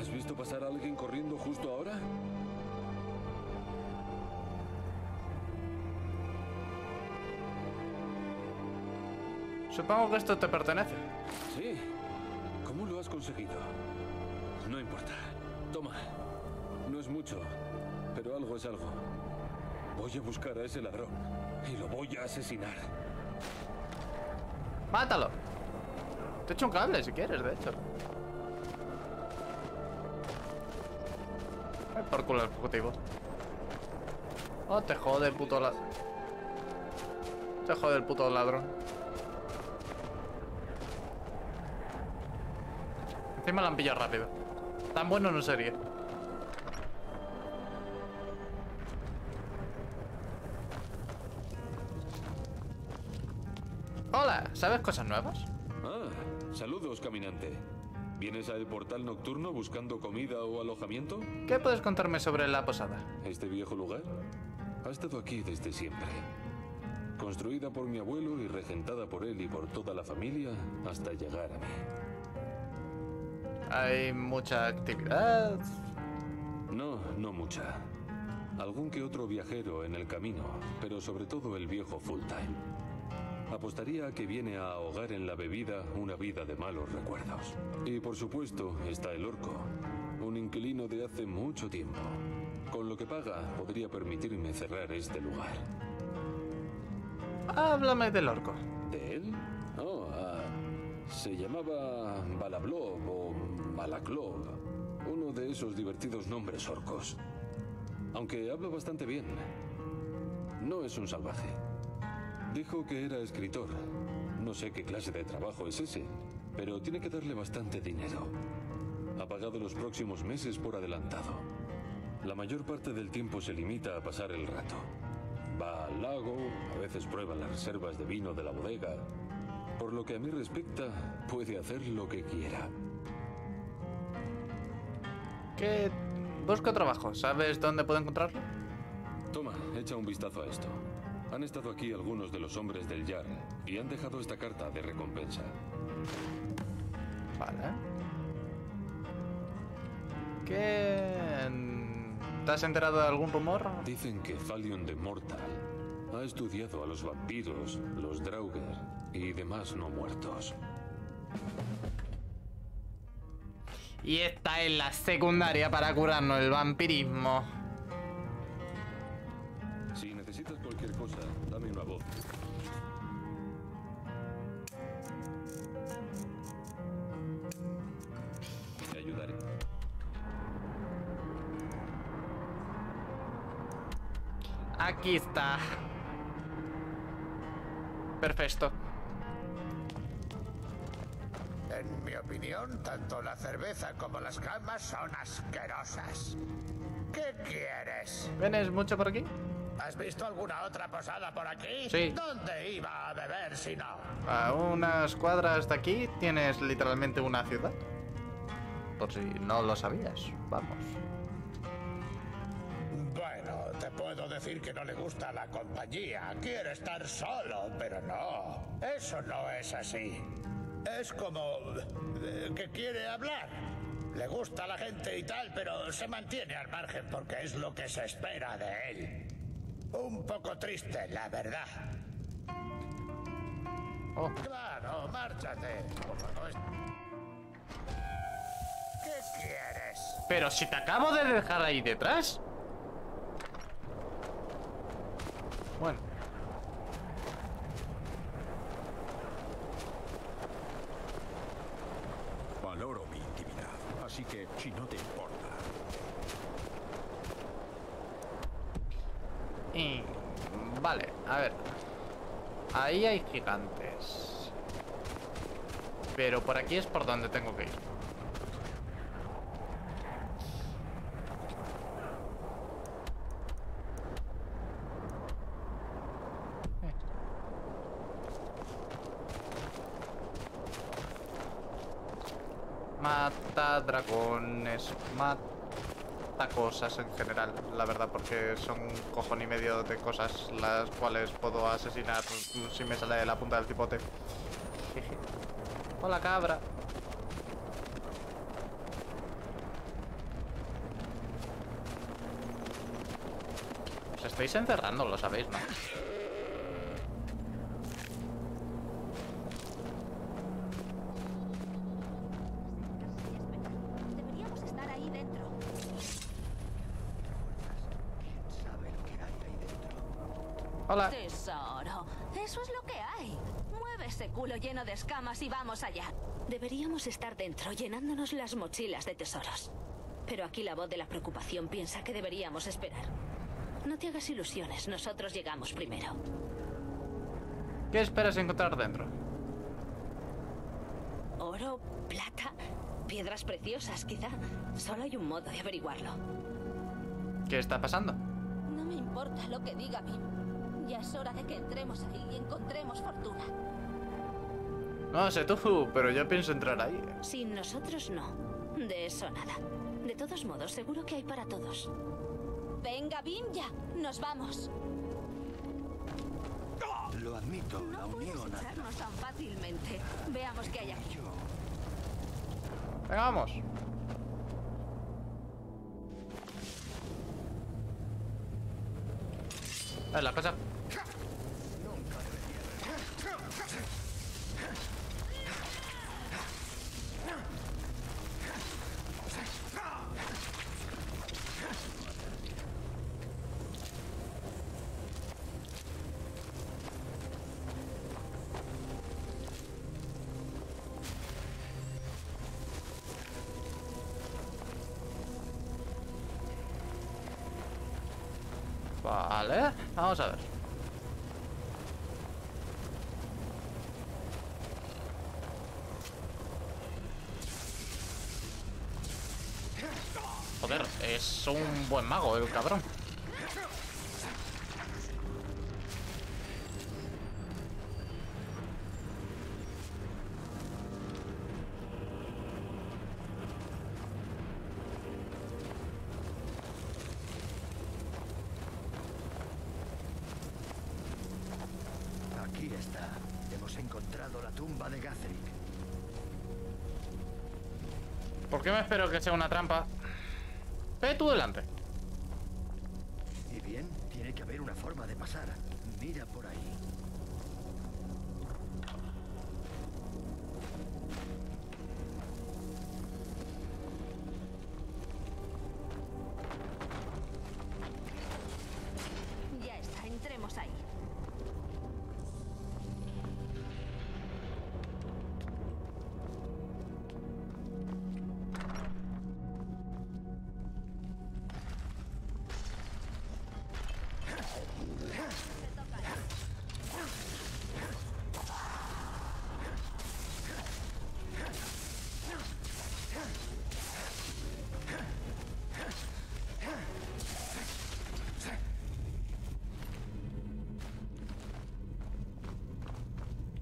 ¿Has visto pasar a alguien corriendo justo ahora? Supongo que esto te pertenece. Sí. ¿Cómo lo has conseguido? No importa. Toma. No es mucho, pero algo es algo. Voy a buscar a ese ladrón y lo voy a asesinar. ¡Mátalo! Te echo un cable si quieres, de hecho. Ay, por culo el fugitivo. Oh, te jode el puto ladrón. Te jode el puto ladrón. Encima la han pillado rápido. Tan bueno no sería. Hola, ¿sabes cosas nuevas? Ah, saludos, caminante. ¿Vienes al portal nocturno buscando comida o alojamiento? ¿Qué puedes contarme sobre la posada? ¿Este viejo lugar? Ha estado aquí desde siempre. Construida por mi abuelo y regentada por él y por toda la familia hasta llegar a mí. ¿Hay mucha actividad? No, no mucha. Algún que otro viajero en el camino, pero sobre todo el viejo Fulltime. Apostaría a que viene a ahogar en la bebida una vida de malos recuerdos. Y por supuesto está el orco, un inquilino de hace mucho tiempo. Con lo que paga podría permitirme cerrar este lugar. Háblame del orco. ¿De él? Oh, se llamaba Balablov o Balaclov. Uno de esos divertidos nombres orcos. Aunque habla bastante bien. No es un salvaje. Dijo que era escritor. No sé qué clase de trabajo es ese, pero tiene que darle bastante dinero. Ha pagado los próximos meses por adelantado. La mayor parte del tiempo se limita a pasar el rato. Va al lago, a veces prueba las reservas de vino de la bodega. Por lo que a mí respecta, puede hacer lo que quiera. ¿Qué? Busca trabajo. ¿Sabes dónde puedo encontrarlo? Toma, echa un vistazo a esto. Han estado aquí algunos de los hombres del Yar y han dejado esta carta de recompensa. Vale. ¿Qué? ¿Te has enterado de algún rumor? Dicen que Falion de Mortal ha estudiado a los vampiros, los Draugr y demás no muertos. Y esta es la secundaria para curarnos el vampirismo. Si necesitas cualquier cosa, dame una voz. Te ayudaré. Aquí está. Perfecto. En mi opinión, tanto la cerveza como las camas son asquerosas. ¿Qué quieres? ¿Vienes mucho por aquí? ¿Has visto alguna otra posada por aquí? Sí. ¿Dónde iba a beber si no? A unas cuadras de aquí tienes literalmente una ciudad. Por si no lo sabías, vamos. Bueno, te puedo decir que no le gusta la compañía. Quiere estar solo, pero no. Eso no es así. Es como... que quiere hablar. Le gusta a la gente y tal, pero se mantiene al margen porque es lo que se espera de él. Un poco triste, la verdad. Oh. Claro, márchate. Por favor. ¿Qué quieres? Pero si te acabo de dejar ahí detrás. Bueno. Valoro mi intimidad, así que si no te importa. Vale, a ver. Ahí hay gigantes. Pero por aquí es por donde tengo que ir. Mata dragones, mata cosas en general, la verdad, porque son un cojón y medio de cosas las cuales puedo asesinar si me sale de la punta del cipote. Hola, cabra. Os estáis encerrando, lo sabéis, ¿no? Hola. Tesoro, eso es lo que hay. Mueve ese culo lleno de escamas y vamos allá. Deberíamos estar dentro, llenándonos las mochilas de tesoros. Pero aquí la voz de la preocupación piensa que deberíamos esperar. No te hagas ilusiones, nosotros llegamos primero. ¿Qué esperas encontrar dentro? Oro, plata, piedras preciosas, quizá. Solo hay un modo de averiguarlo. ¿Qué está pasando? No me importa lo que diga Bim. Ya es hora de que entremos ahí y encontremos fortuna. No sé tú, pero yo pienso entrar ahí. Sin nosotros no. De eso nada. De todos modos, seguro que hay para todos. Venga, Bim, ya. Nos vamos. Lo admito, no la unión a... No tan fácilmente. Veamos qué hay aquí. Venga, vamos. A ver, la cosa... Vale, vamos a ver. Joder, es un buen mago el cabrón. ¿Por qué me espero que sea una trampa? Ve tú delante. Y bien, tiene que haber una forma de pasar. Mira por ahí. Ya está, entremos ahí.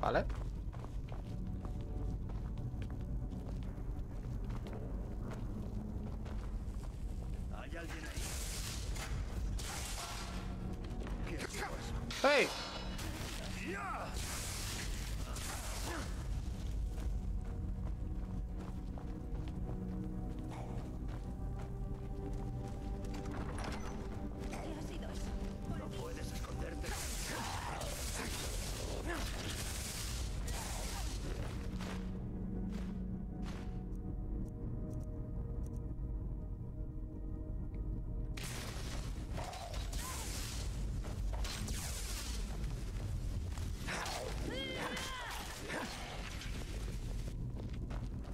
Vale. ¿Hay alguien ahí? ¿Qué es eso? ¡Hey!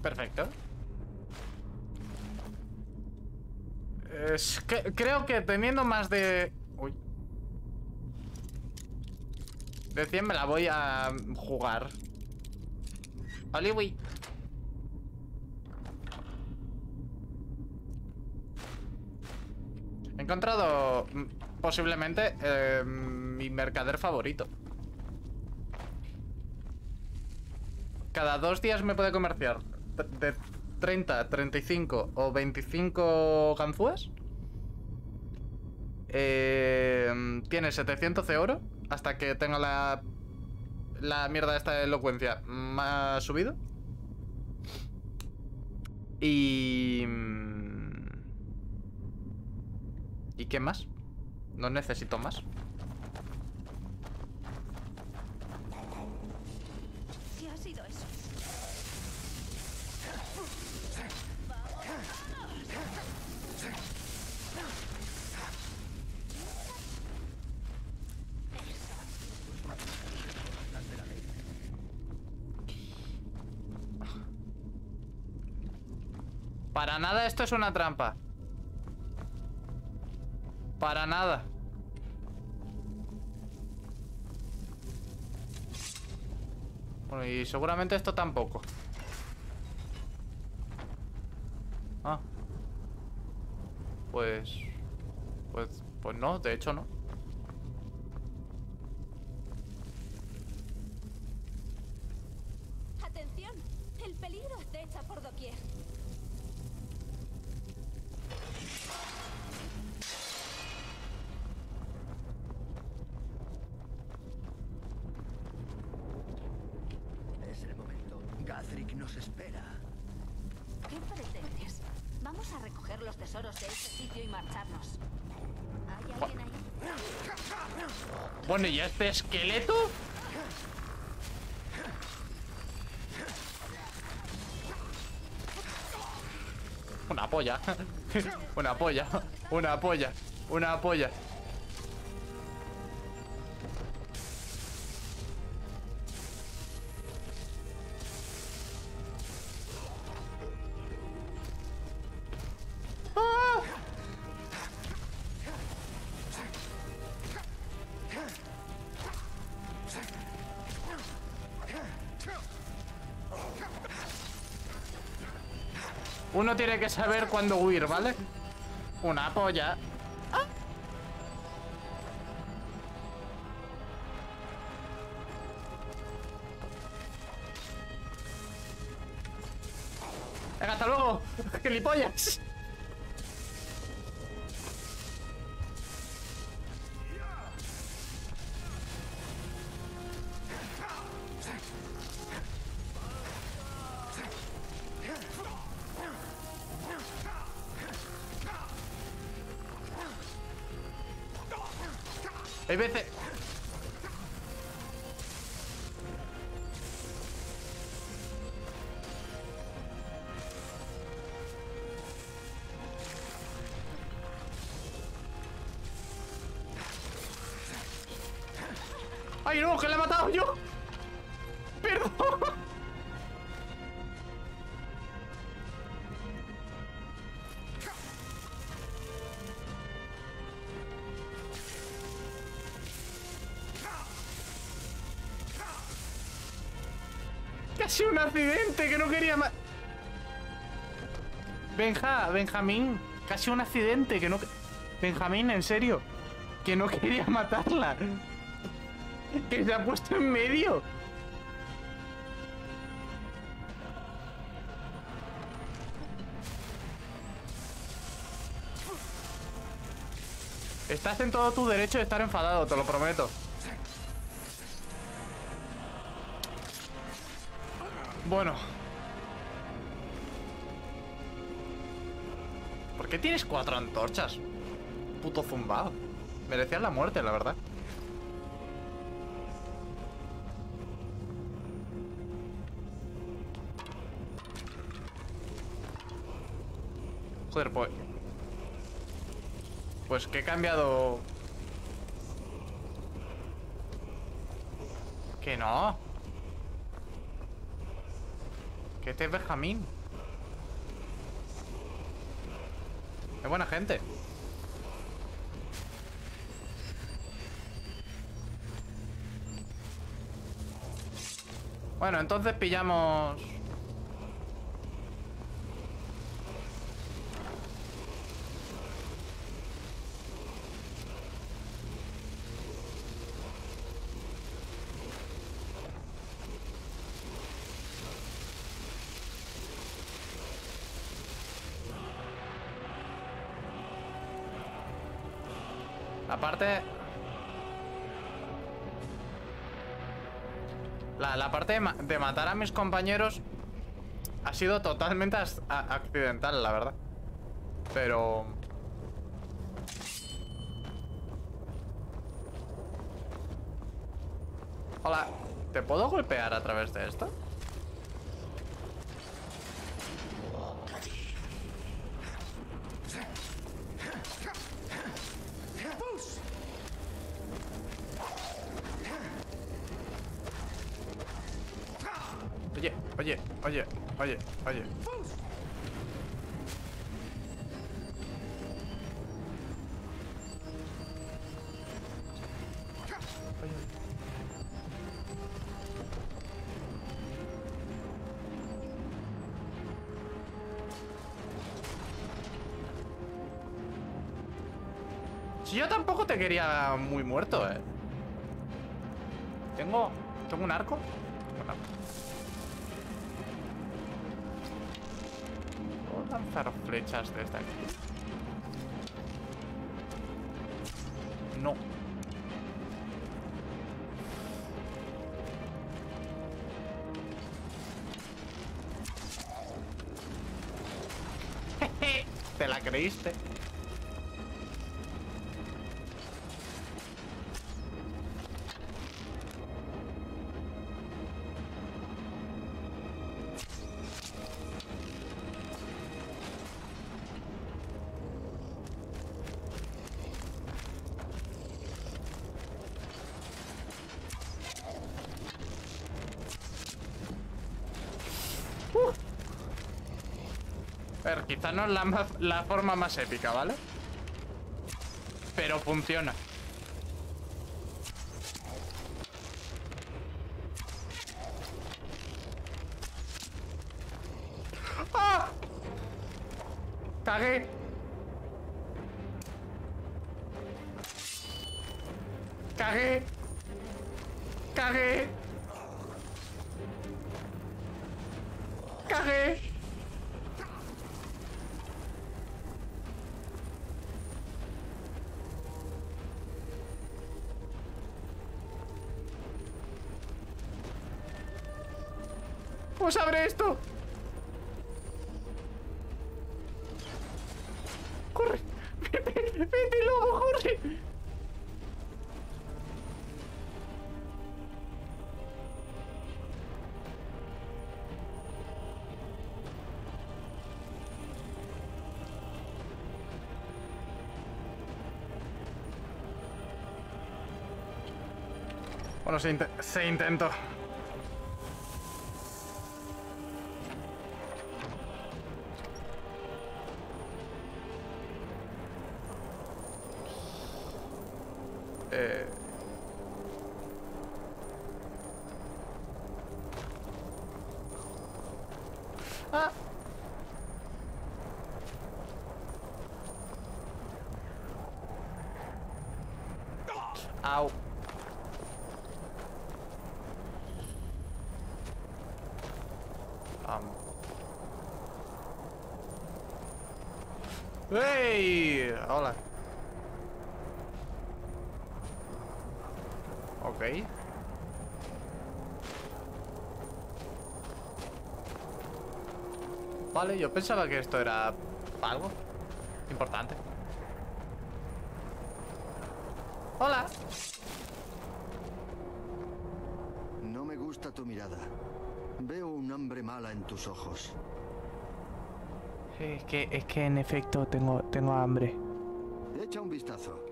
Perfecto. Es que creo que teniendo más de... Uy. De 100 me la voy a jugar. Oliwi. He encontrado posiblemente mi mercader favorito. Cada 2 días me puede comerciar de 30, 35 o 25 ganzúas. Tiene 700 de oro hasta que tenga la mierda esta de elocuencia más subido. ¿Y qué más? No necesito más. ¿Qué ha sido eso? Para nada esto es una trampa. Para nada. Bueno, y seguramente esto tampoco. Ah. Pues no, de hecho no. Atención, el peligro acecha por doquier. Nos espera. ¿Qué pretendes? Vamos a recoger los tesoros de este sitio y marcharnos. ¿Hay alguien ahí? Bueno, ¿y este esqueleto? Una polla. Una polla. Una polla. Una polla. Uno tiene que saber cuándo huir, ¿vale? Una polla. ¡Ah! Venga, hasta luego, gilipollas. Hay veces... ¡Ay, no! ¡Que le he matado yo! ¡Perdón! Casi un accidente, que no quería más. Benjamín, casi un accidente, que no... Benjamín, en serio, que no quería matarla. Que se ha puesto en medio. Estás en todo tu derecho de estar enfadado, te lo prometo. Bueno. ¿Por qué tienes 4 antorchas? Puto zumbado. Merecías la muerte, la verdad. Joder, pues... Pues que he cambiado... Que no... Que este es Benjamín. Es buena gente. Bueno, entonces pillamos... Aparte, la parte de matar a mis compañeros Ha sido totalmente accidental, la verdad. Pero... Hola, ¿te puedo golpear a través de esto? Oye, oye, oye, oye, oye. Yo tampoco te quería muy muerto, eh. ¿Tengo un arco? Puedo lanzar flechas desde aquí. No. ¿Te la creíste? Quizás no es la forma más épica, ¿vale? Pero funciona. ¡Ah! ¡Cagué! ¡Cagué! ¡Cagué! ¡Cagué! ¡Pues abre esto! ¡Corre! ¡Vete, vete, lobo, corre! Bueno, se intentó. Ah. Au. ¡Hey! Hola. Ok. Vale, yo pensaba que esto era algo importante. ¡Hola! No me gusta tu mirada. Veo un hambre mala en tus ojos. Es que en efecto tengo hambre. Echa un vistazo.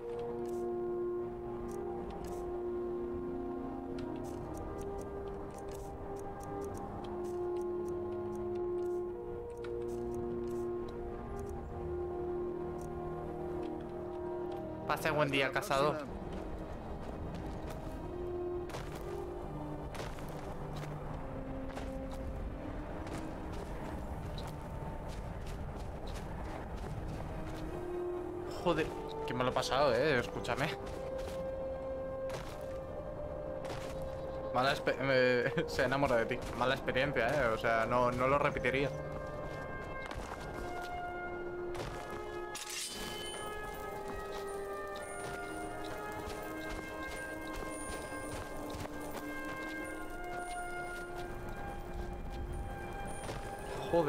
Pase buen día, cazador. Joder, que me lo he pasado, escúchame. Se enamora de ti. Mala experiencia, o sea, no lo repetiría.